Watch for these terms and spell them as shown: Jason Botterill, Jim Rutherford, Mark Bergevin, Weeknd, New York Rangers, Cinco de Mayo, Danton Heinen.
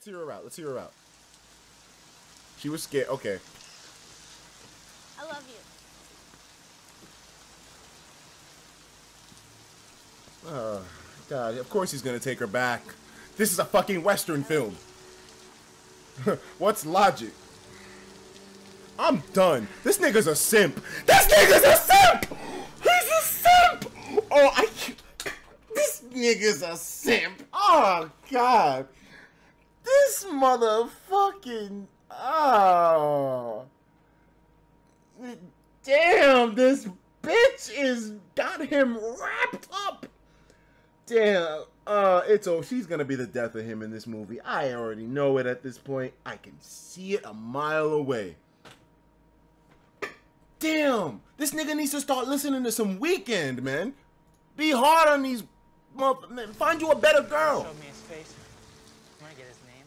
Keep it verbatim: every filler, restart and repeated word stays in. Let's hear her out. Let's hear her out. She was scared. Okay. I love you. Oh, God. Of course he's going to take her back. This is a fucking Western film. What's logic? I'm done. This nigga's a simp. This nigga's a simp! He's a simp! Oh, I can't. This nigga's a simp. Oh, God. This motherfucking... Oh. Damn, this bitch is got him wrapped up. Damn. Uh, it's oh, she's gonna be the death of him in this movie. I already know it at this point. I can see it a mile away. Damn, this nigga needs to start listening to some Weeknd, man. Be hard on these motherfuckers. Find you a better girl. Show me his face. I'm gonna get his name.